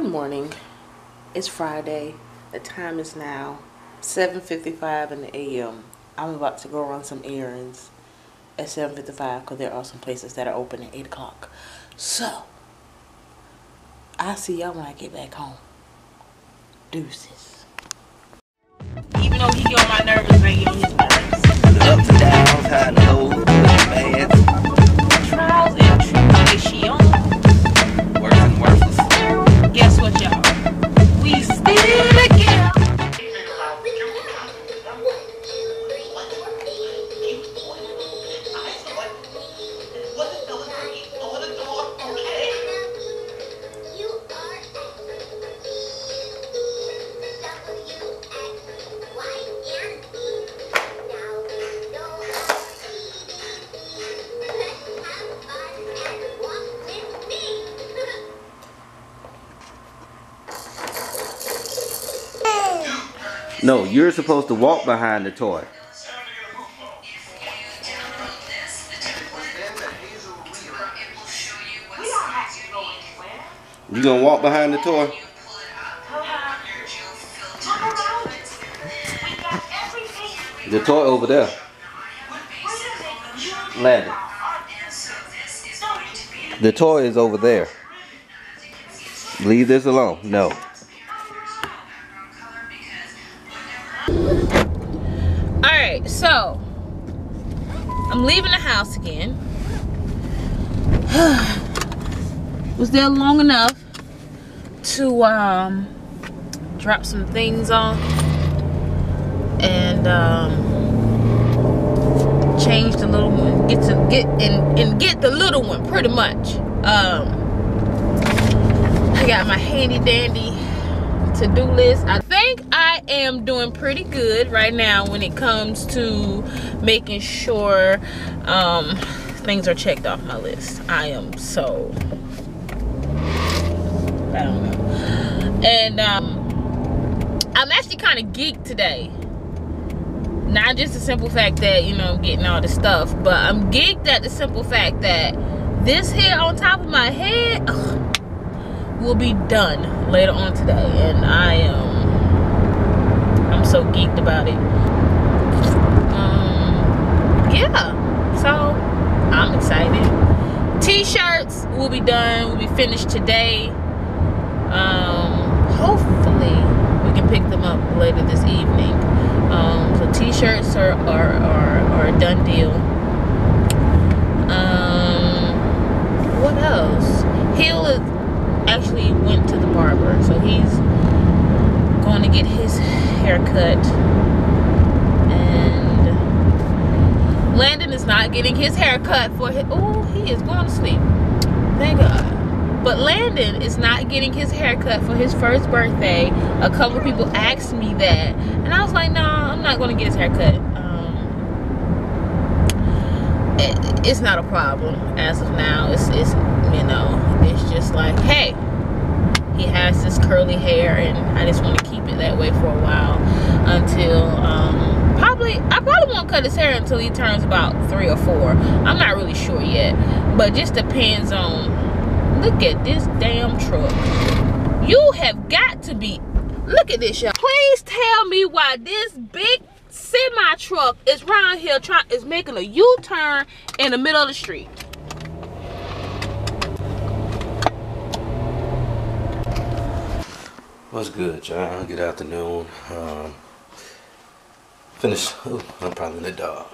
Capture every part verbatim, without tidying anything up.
Good morning. It's Friday. The time is now seven fifty-five in the a m I'm about to go run some errands at seven fifty-five because there are some places that are open at eight o'clock. So, I'll see y'all when I get back home. Deuces. Even though he get on my nerves, I get on his nerves. The ups and downs, high and lows, good and bad. Trials and tribulations. Worse and worthless. Guess what, y'all? We still together. No, you're supposed to walk behind the toy. You're gonna walk behind the toy? The toy over there. Landon. The toy is over there. Leave this alone. No. Alright, so I'm leaving the house again. Was there long enough to um, drop some things off and um, change the little one, get to get and, and get the little one pretty much. Um, I got my handy dandy to-do list. I think I am doing pretty good right now when it comes to making sure um, things are checked off my list. I am so, I don't know. And um, I'm actually kind of geeked today. Not just the simple fact that, you know, I'm getting all this stuff, but I'm geeked at the simple fact that this here on top of my head, ugh, will be done later on today, and I am um, I'm so geeked about it. Um, yeah, so I'm excited. T-shirts will be done, will be finished today. Um, hopefully we can pick them up later this evening. Um, so T-shirts are are, are are a done deal. Um, what else? Heel is. Actually went to the barber, so he's going to get his haircut, and Landon is not getting his haircut for his. Oh, he is going to sleep. Thank God. But Landon is not getting his haircut for his first birthday. A couple of people asked me that, and I was like, "No, nah, I'm not going to get his haircut. Um, it, it's not a problem as of now. It's it's." You know, it's just like, hey, he has this curly hair, and I just want to keep it that way for a while until um, probably I probably won't cut his hair until he turns about three or four. I'm not really sure yet, but just depends on. Look at this damn truck. You have got to be. Look at this, y'all. Please tell me why this big semi truck is round here trying is making a U-turn in the middle of the street. What's good, John? Good afternoon. Um, finish. Ooh, I'm probably in the dog.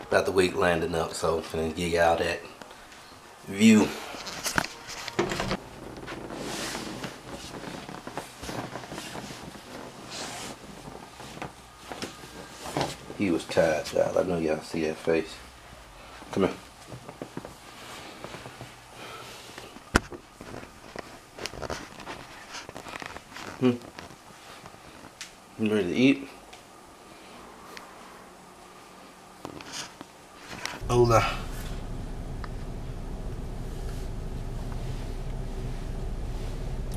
About to wake Landon up, so I'm finna gig out that view. He was tired, child. I know y'all see that face. Come here. Hmm. You ready to eat? Hola.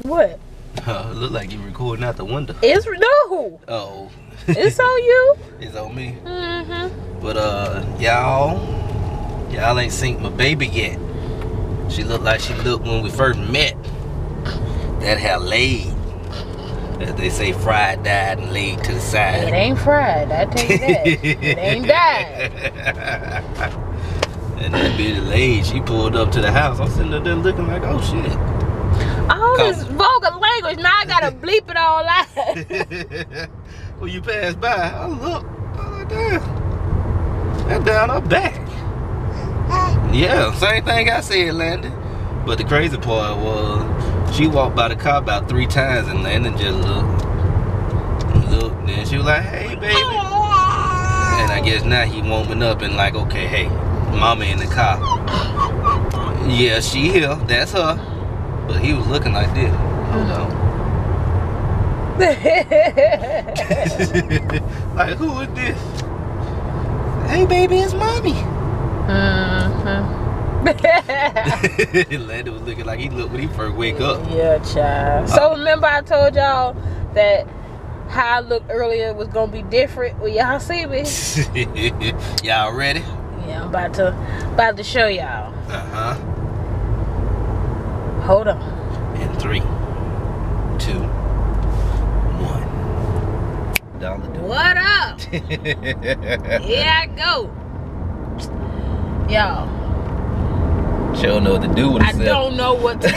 What? Uh, it look like you recording out the window. It's no. Oh. It's on you. It's on me. Mm-hmm. But uh, y'all, y'all ain't seen my baby yet. She looked like she looked when we first met. that have laid. As they say, fried, died, and laid to the side. It ain't fried, I tell you that. It ain't died. And that bitch laid, she pulled up to the house. I'm sitting up there looking like, oh shit. All this vulgar language, now I gotta bleep it all out. When you pass by, I look, oh damn. That down her back. Yeah, same thing I said, Landon. But the crazy part was, she walked by the car about three times and Landon just looked. Looked, then she was like, hey, baby. And I guess now he warming up and like, okay, hey, mama in the car. Yeah, she here, that's her. But he was looking like this. Hold on. Like, who is this? Hey, baby, it's mommy. Mm-hmm. Landon was looking like he looked when he first wake up. Yeah, child. So remember I told y'all that how I looked earlier was gonna be different. Well, y'all see me. Y'all ready? Yeah, I'm about to about to show y'all. Uh-huh. Hold on. In three, two, one. Dollar door. What up? Here I go. Y'all. She don't know what to do with herself. I don't know what to do.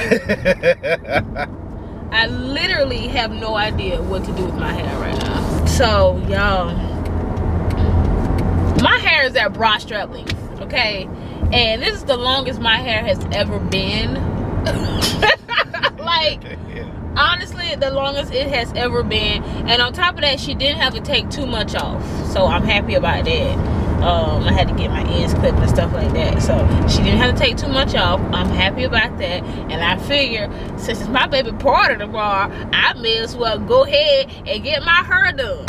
I literally have no idea what to do with my hair right now. So, y'all, my hair is at bra strap length, okay? And this is the longest my hair has ever been. Like, honestly, the longest it has ever been. And on top of that, she didn't have to take too much off. So, I'm happy about that. Um, I had to get my ends clipped and stuff like that, so she didn't have to take too much off. I'm happy about that, and I figure since it's my baby part of the bar, I may as well go ahead and get my hair done,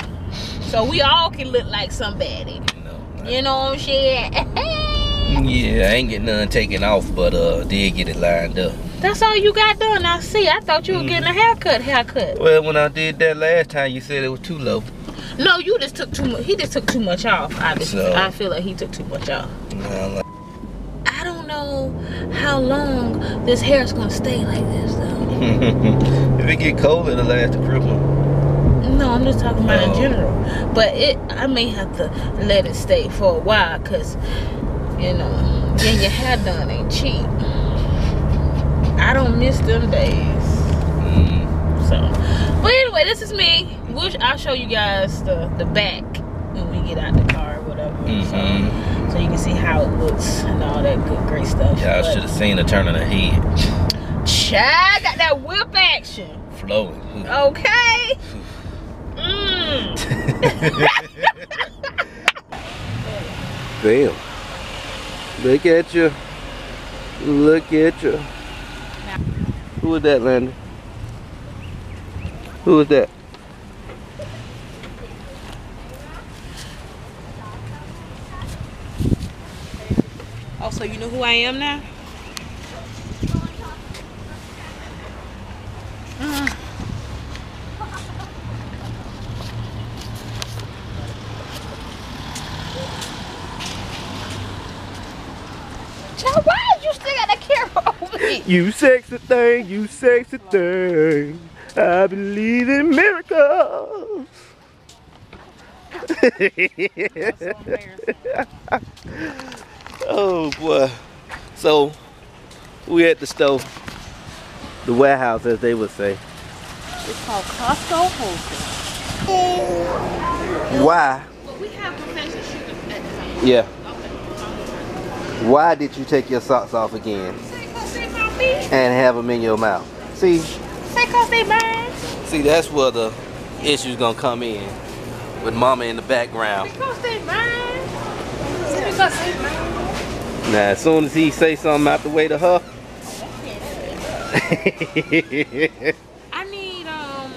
so we all can look like somebody. No, you know what I'm saying? Yeah, I ain't getting none taken off, but uh, did get it lined up. That's all you got done? I see. I thought you were mm. getting a haircut. Haircut. Well, when I did that last time, you said it was too low. No, you just took too much. He just took too much off. Obviously, so, I feel like he took too much off. Nah, like, I don't know how long this hair is gonna stay like this though. If it get cold, it'll last the cripple. No, I'm just talking about no. in general. But it, I may have to let it stay for a while, cause you know, getting your hair done ain't cheap. I don't miss them days. Mm. So, but anyway, this is me. I'll show you guys the, the back when we get out the car or whatever. Mm-hmm. so, so you can see how it looks and all that good, great stuff. Y'all should have seen the turn of the head. Child, got that whip action. Flowing. Okay. mm. Bam. Look at you. Look at you. Who was that, Landon? Who was that? So you know who I am now? Uh. Child, why did you still got that camera over me? You sexy thing, you sexy thing. I believe in miracles. That's so embarrassing. Oh boy. So we at the store. The warehouse, as they would say. It's called Costco Wholesale. Why? Well, we have professional shooters at the time. Yeah. Okay. Why did you take your socks off again? And have them in your mouth. See? See, that's where the issue's gonna come in. With mama in the background. Because they mine. Because they mine. Now, as soon as he say something out the way to her. I need, um,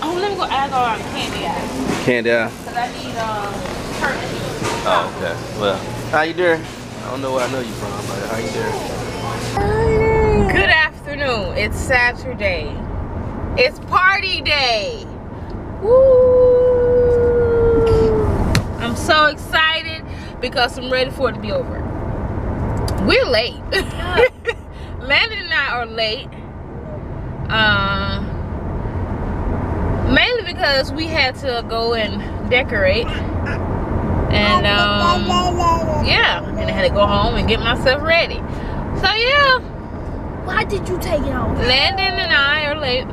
oh, let me go, I go on candy eye. Candy eye? Because I need, um, turkey. Oh, okay. Well, how you doing? I don't know where I know you from, but how you doing? Good afternoon. It's Saturday. It's party day. Woo! I'm so excited. Because I'm ready for it to be over. We're late. Landon and I are late. Uh, mainly because we had to go and decorate. And um, yeah, and I had to go home and get myself ready. So yeah. Why did you take it off? Landon and I are late.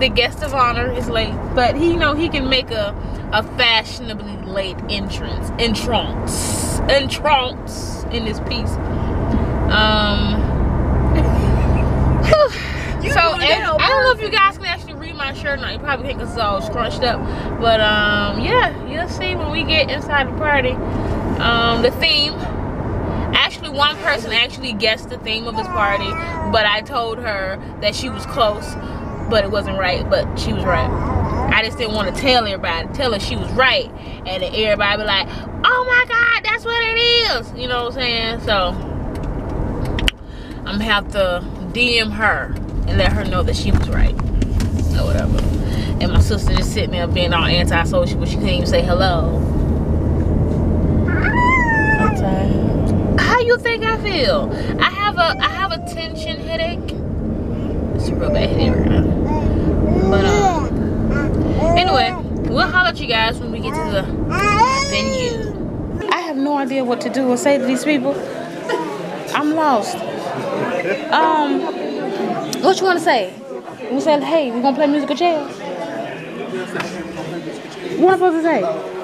The guest of honor is late, but he, you know, he can make a a fashionably late entrance, entrance, entrance in this piece. Um. so I don't know if you guys can actually read my shirt. Now you probably can't because it's all scrunched up. But um, yeah, you'll see when we get inside the party. Um, the theme. Actually, one person actually guessed the theme of his party, but I told her that she was close, but it wasn't right, but she was right. I just didn't want to tell everybody, tell her she was right, and then everybody be like, oh my God, that's what it is, you know what I'm saying? So, I'm gonna have to D M her and let her know that she was right, or whatever. And my sister just sitting there being all anti-social, but she couldn't even say hello. Okay. How you think I feel? I have a, I have a tension headache. It's a real bad headache right now. But um, anyway, we'll holler at you guys when we get to the venue. I have no idea what to do or say to these people. I'm lost. Um, what you want to say? You say, hey, we're gonna play musical chairs. What am I supposed to say?